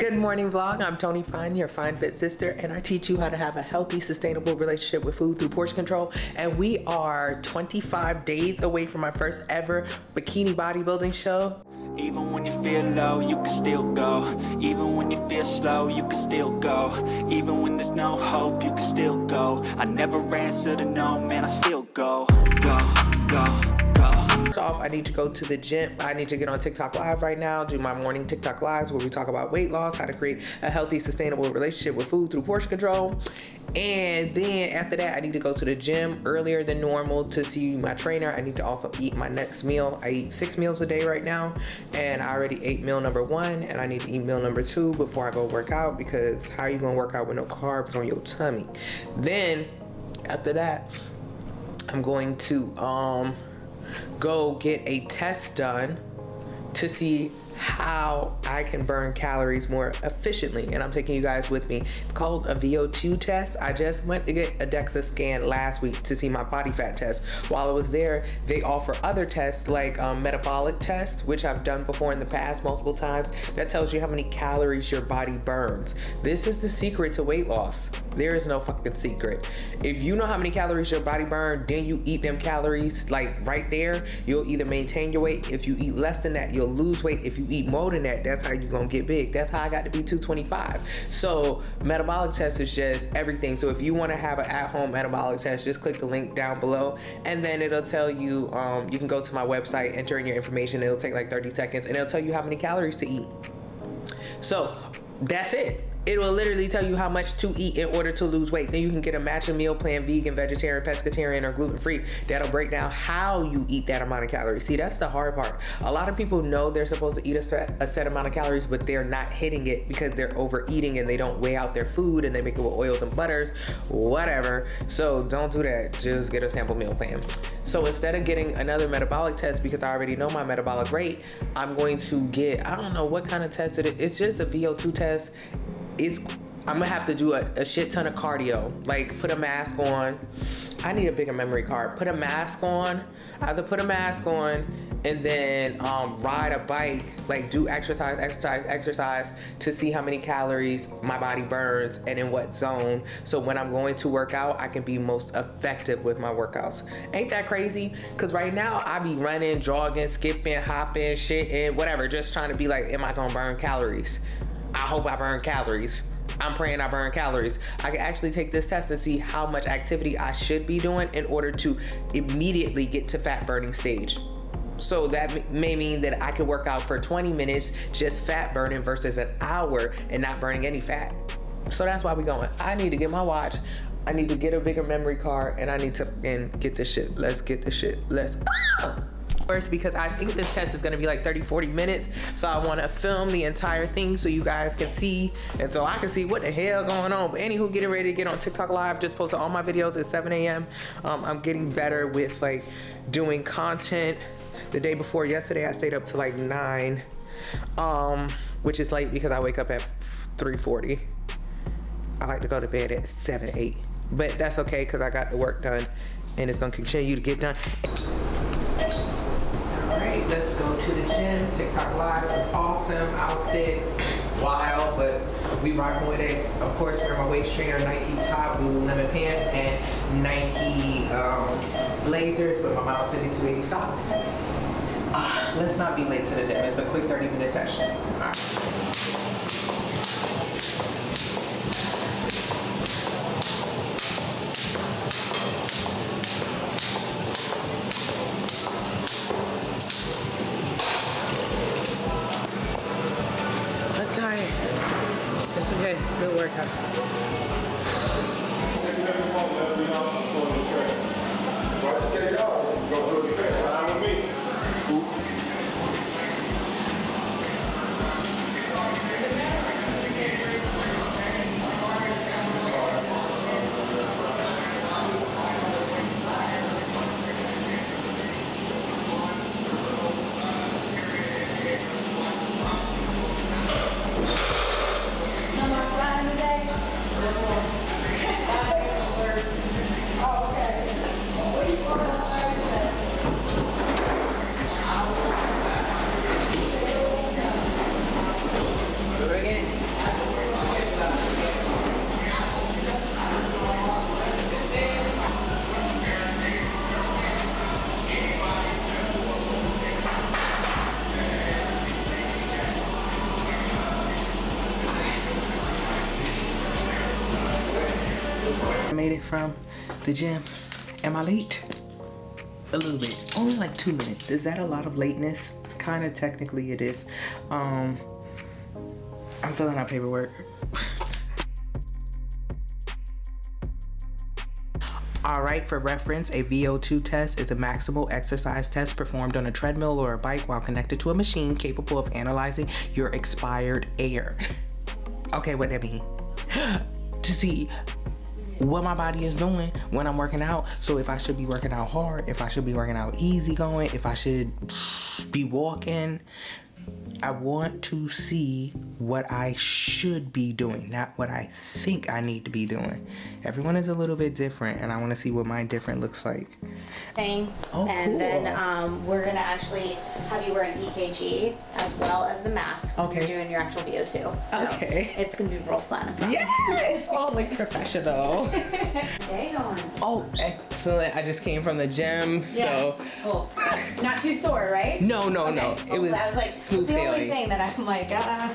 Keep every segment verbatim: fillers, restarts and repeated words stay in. Good morning vlog, I'm Toni Fine, your Fine Fit sister, and I teach you how to have a healthy, sustainable relationship with food through portion control. And we are twenty-five days away from my first ever bikini bodybuilding show. Even when you feel low, you can still go. Even when you feel slow, you can still go. Even when there's no hope, you can still go. I never answer to no, man, I still go. Go, go. Off, I need to go to the gym. I need to get on TikTok Live right now, do my morning TikTok Lives where we talk about weight loss, how to create a healthy, sustainable relationship with food through portion control. And then after that, I need to go to the gym earlier than normal to see my trainer. I need to also eat my next meal. I eat six meals a day right now, and I already ate meal number one, and I need to eat meal number two before I go work out, because how you gonna work out with no carbs on your tummy? Then after that, I'm going to um go get a test done to see how I can burn calories more efficiently, and I'm taking you guys with me. It's called a V O two test. I just went to get a DEXA scan last week to see my body fat test. While I was there, they offer other tests like um, metabolic tests, which I've done before in the past multiple times. That tells you how many calories your body burns. This is the secret to weight loss. There is no fucking secret. If you know how many calories your body burns, then you eat them calories like right there. You'll either maintain your weight. If you eat less than that, you'll lose weight. If you eat more than that, that's how you're gonna get big. That's how I got to be two twenty-five. So metabolic test is just everything. So if you want to have an at-home metabolic test, just click the link down below, and then it'll tell you, um, you can go to my website, enter in your information, it'll take like thirty seconds, and it'll tell you how many calories to eat. So that's it. It will literally tell you how much to eat in order to lose weight. Then you can get a matching meal plan, vegan, vegetarian, pescatarian, or gluten-free. That'll break down how you eat that amount of calories. See, that's the hard part. A lot of people know they're supposed to eat a set, a set amount of calories, but they're not hitting it because they're overeating and they don't weigh out their food and they make it with oils and butters, whatever. So don't do that. Just get a sample meal plan. So instead of getting another metabolic test, because I already know my metabolic rate, I'm going to get, I don't know what kind of test it is. It's just a V O two test. It's, I'm gonna have to do a, a shit ton of cardio. Like, put a mask on. I need a bigger memory card. Put a mask on. I have to put a mask on and then um, ride a bike. Like, do exercise, exercise, exercise to see how many calories my body burns and in what zone. So when I'm going to work out, I can be most effective with my workouts. Ain't that crazy? Because right now, I be running, jogging, skipping, hopping, shitting, whatever. Just trying to be like, am I gonna burn calories? I hope I burn calories. I'm praying I burn calories. I can actually take this test and see how much activity I should be doing in order to immediately get to fat burning stage. So that may mean that I could work out for twenty minutes just fat burning versus an hour and not burning any fat. So that's why we're going. I need to get my watch. I need to get a bigger memory card, and I need to and get this shit. Let's get this shit. Let's. Ah! Because I think this test is gonna be like thirty, forty minutes. So I wanna film the entire thing so you guys can see, and so I can see what the hell going on. But anywho, getting ready to get on TikTok Live, just posted all my videos at seven A M Um, I'm getting better with like doing content. The day before yesterday, I stayed up to like nine, um, which is late because I wake up at three forty. I like to go to bed at seven, eight. But that's okay, because I got the work done and it's gonna continue to get done. Alright, let's go to the gym. TikTok Live was awesome. Outfit, wild, but we rocking with it. Of course, we're my waist trainer, Nike top, Lululemon pants, and Nike um, blazers with my mom's fifty-two eighty socks. Uh, let's not be late to the gym. It's a quick thirty minute session. I made it from the gym. Am I late? A little bit, only like two minutes. Is that a lot of lateness? Kind of technically it is. Um, I'm filling out paperwork. All right, for reference, a V O two test is a maximal exercise test performed on a treadmill or a bike while connected to a machine capable of analyzing your expired air. Okay, what that mean? To see what my body is doing when I'm working out. So if I should be working out hard, if I should be working out easy going, if I should be walking, I want to see what I should be doing, not what I think I need to be doing. Everyone is a little bit different, and I want to see what my different looks like. Thing, oh, and cool. Then um, we're gonna actually have you wear an E K G as well as the mask when okay. You're doing your actual V O two. So okay, it's gonna be real fun. Yes, all like professional. Day on. Oh, excellent! I just came from the gym, yeah. So cool. Not too sore, right? No, no, okay. No. It was, I was like smooth sailing. The only thing that I'm like, ah. Uh.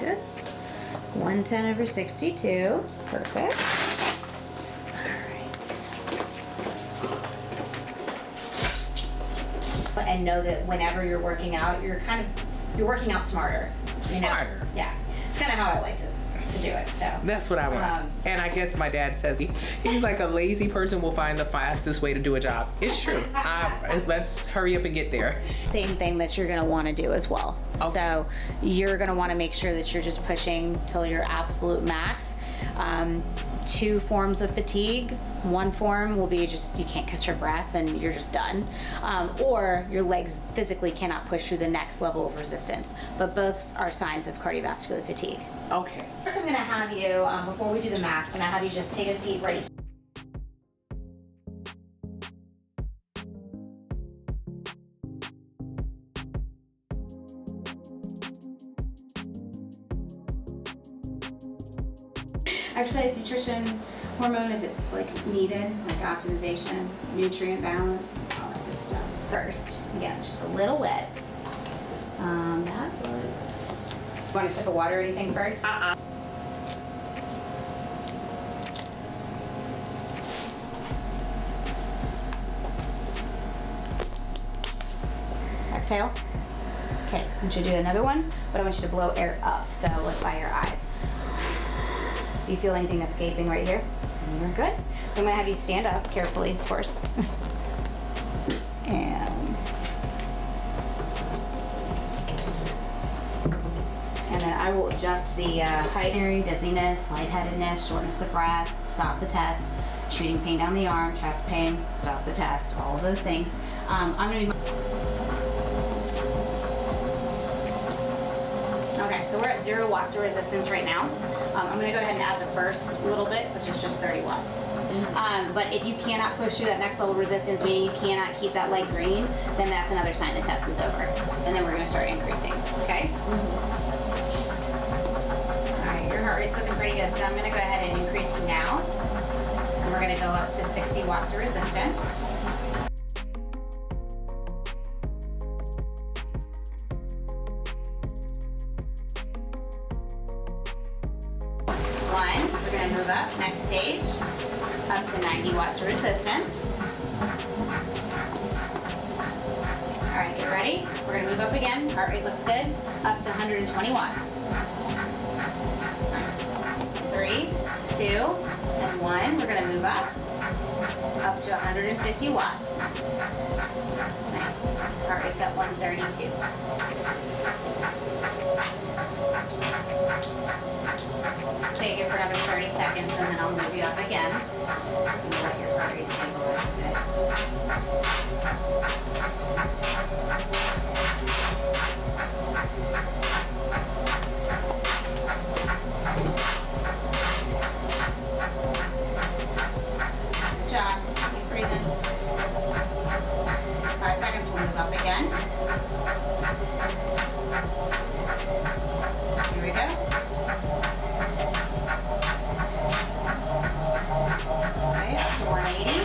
Good. one ten over sixty-two. It's perfect. All right. And know that whenever you're working out, you're kind of you're working out smarter. You smarter. Know? Yeah. It's kind of how I like to. To do it, so that's what I want. Um, and I guess my dad says he, he's like, a lazy person will find the fastest way to do a job. It's true. I, let's hurry up and get there. Same thing that you're gonna want to do as well. Okay. So you're gonna want to make sure that you're just pushing till your absolute max. Um, two forms of fatigue. One form will be just you can't catch your breath and you're just done, um, or your legs physically cannot push through the next level of resistance. But both are signs of cardiovascular fatigue. Okay. First, I'm gonna have you, um, before we do the mask, I'm gonna have you just take a seat right here. Exercise, nutrition, hormone, if it's like needed, like optimization, nutrient balance, all that good stuff. First, again, it's just a little wet. Um, that looks. Want to sip the water or anything first? Uh-uh. Exhale. Okay, I want you to do another one, but I want you to blow air up, so look by your eyes. Do you feel anything escaping right here? You're good. So I'm gonna have you stand up carefully, of course. and, and then I will adjust the uh, height, dizziness, lightheadedness, shortness of breath, stop the test, shooting pain down the arm, chest pain, stop the test, all of those things. Um, I'm gonna be okay, so we're at zero watts of resistance right now. Um, I'm gonna go ahead and add the first little bit, which is just thirty watts. Um, but if you cannot push through that next level of resistance, meaning you cannot keep that leg green, then that's another sign the test is over. And then we're gonna start increasing, okay? Mm-hmm. All right, your heart rate's looking pretty good, so I'm gonna go ahead and increase you now. And we're gonna go up to sixty watts of resistance. Move up, next stage, up to ninety watts of resistance. All right, get ready. We're gonna move up again, heart rate looks good, up to one hundred twenty watts. Nice, three, two, and one. We're gonna move up, up to one hundred fifty watts. Nice, heart rate's at one thirty-two. Take it for another thirty seconds and then I'll move you up again. Just gonna let your heart rate stabilize a bit. Good job. Keep breathing. Five seconds, we'll move up again. Here we go. one eighty.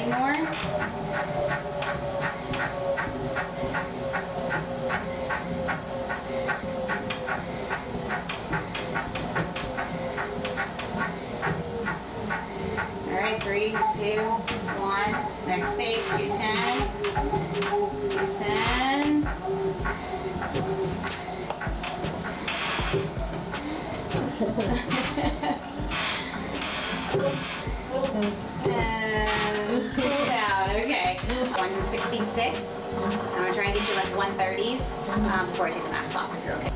anymore. All right, three, two, one. Next stage, two ten, two ten. And cool down, okay. one sixty-six. I'm gonna try and get you like one thirties um, before I take the mask off if you're okay.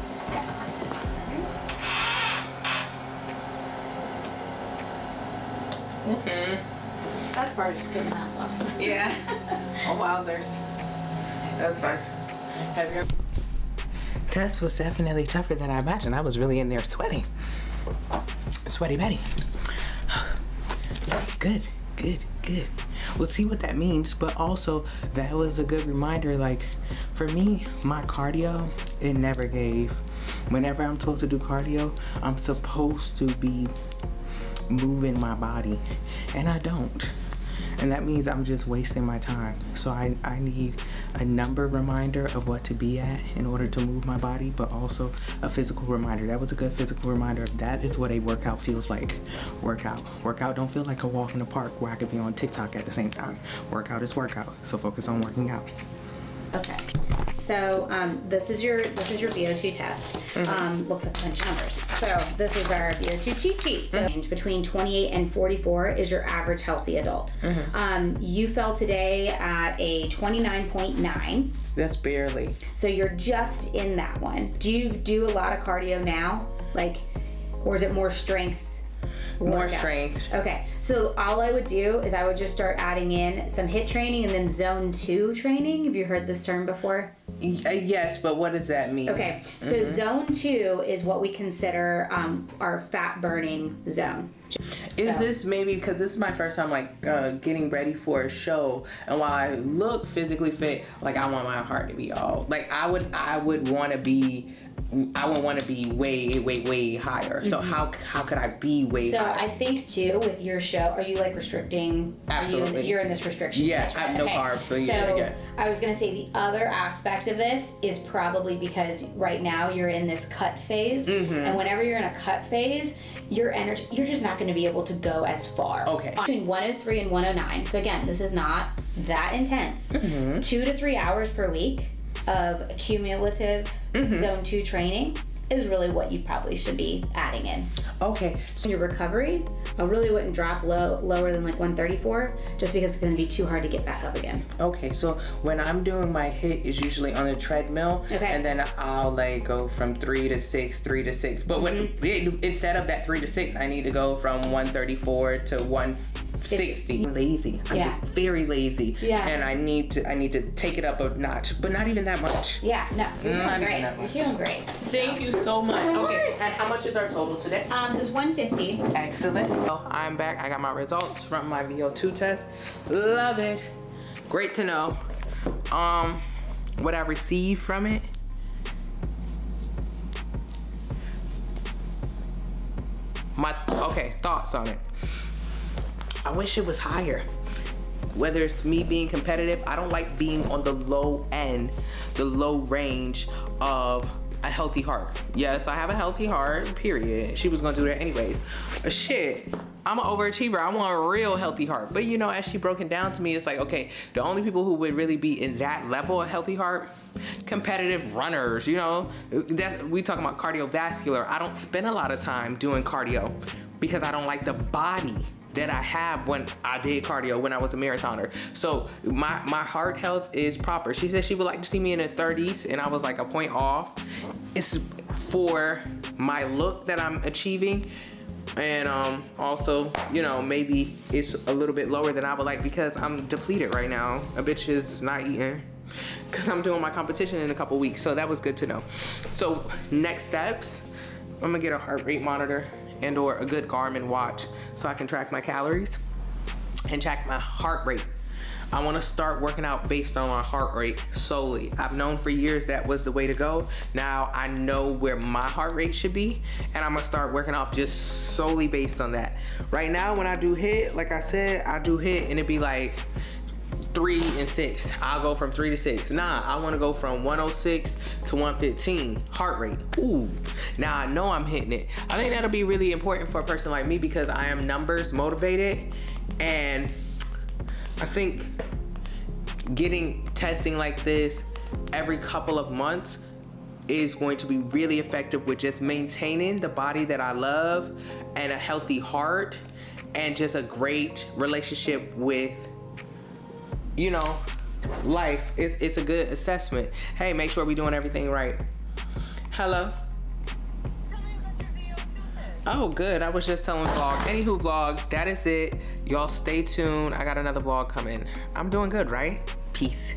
Okay. Mm-hmm. That's part of just taking the mask off. Yeah. Oh, wowzers. That's fine. Have your test was definitely tougher than I imagined. I was really in there sweating. Sweaty Betty. Good, good, good. We'll see what that means, but also that was a good reminder. Like for me, my cardio, it never gave. Whenever I'm supposed to do cardio, I'm supposed to be moving my body, and I don't. And that means I'm just wasting my time. So I, I need a number reminder of what to be at in order to move my body, but also a physical reminder. That was a good physical reminder. That is what a workout feels like. Workout. Workout don't feel like a walk in the park where I could be on TikTok at the same time. Workout is workout. So focus on working out. Okay. So um, this is your this is your V O two test. Mm-hmm. um, looks like a bunch of numbers. So this is our V O two cheat sheet. So mm-hmm. Between twenty-eight and forty-four is your average healthy adult. Mm-hmm. um, you fell today at a twenty-nine point nine. That's barely. So you're just in that one. Do you do a lot of cardio now? Like, or is it more strength? More strength. Okay, so all I would do is I would just start adding in some HIIT training and then zone two training. Have you heard this term before? Yes, but what does that mean? Okay, so mm-hmm. zone two is what we consider um, our fat burning zone. Is so. This maybe because this is my first time like uh, getting ready for a show, and while I look physically fit, like I want my heart to be all like I would I would want to be. I would want to be way, way, way higher. So mm-hmm. how how could I be way so higher? So I think too with your show, are you like restricting? Absolutely. Are you, you're in this restriction. Yeah, stage, right? I have no okay. carbs. So, yeah, so yeah. I was gonna say the other aspect of this is probably because right now you're in this cut phase, mm-hmm. and whenever you're in a cut phase, your energy, you're just not gonna be able to go as far. Okay. Between one oh three and one oh nine. So again, this is not that intense. Mm-hmm. Two to three hours per week of cumulative mm-hmm. zone two training is really what you probably should be adding in. Okay. So your recovery, I really wouldn't drop low lower than like one thirty-four, just because it's gonna be too hard to get back up again. Okay, so when I'm doing my HIIT is usually on the treadmill, okay. and then I'll like go from three to six, three to six. But mm-hmm. when it, instead of that three to six, I need to go from one thirty-four to one sixty. I'm lazy. I'm yeah. just very lazy. Yeah. And I need to I need to take it up a notch, but not even that much. Yeah, no. You're doing not great. You're doing great. Thank no. you so much. Of okay. Course. And how much is our total today? Um so it's one fifty. Excellent. So I'm back. I got my results from my V O two test. Love it. Great to know. Um what I received from it. My okay, thoughts on it. I wish it was higher. Whether it's me being competitive, I don't like being on the low end, the low range of a healthy heart. Yes, I have a healthy heart, period. She was gonna do that anyways. Shit, I'm an overachiever. I want a real healthy heart. But you know, as she broke it down to me, it's like, okay, the only people who would really be in that level of healthy heart, competitive runners, you know? That, we talking about cardiovascular. I don't spend a lot of time doing cardio because I don't like the body that I have when I did cardio, when I was a marathoner. So my, my heart health is proper. She said she would like to see me in the thirties, and I was like a point off. It's for my look that I'm achieving. And um, also, you know, maybe it's a little bit lower than I would like because I'm depleted right now. A bitch is not eating because I'm doing my competition in a couple weeks. So that was good to know. So next steps, I'm gonna get a heart rate monitor and or a good Garmin watch so I can track my calories and track my heart rate. I want to start working out based on my heart rate solely. I've known for years that was the way to go. Now I know where my heart rate should be, and I'm gonna start working off just solely based on that. Right now when I do HIIT, like I said, I do HIIT and it'd be like three and six. I'll go from three to six. Nah, I wanna go from one oh six to one fifteen heart rate. Ooh, now I know I'm hitting it. I think that'll be really important for a person like me because I am numbers motivated, and I think getting testing like this every couple of months is going to be really effective with just maintaining the body that I love and a healthy heart and just a great relationship with, you know, life. It's, it's a good assessment. Hey, make sure we're doing everything right. Hello. Oh, good. I was just telling vlog. Anywho, vlog, that is it. Y'all stay tuned. I got another vlog coming. I'm doing good, right? Peace.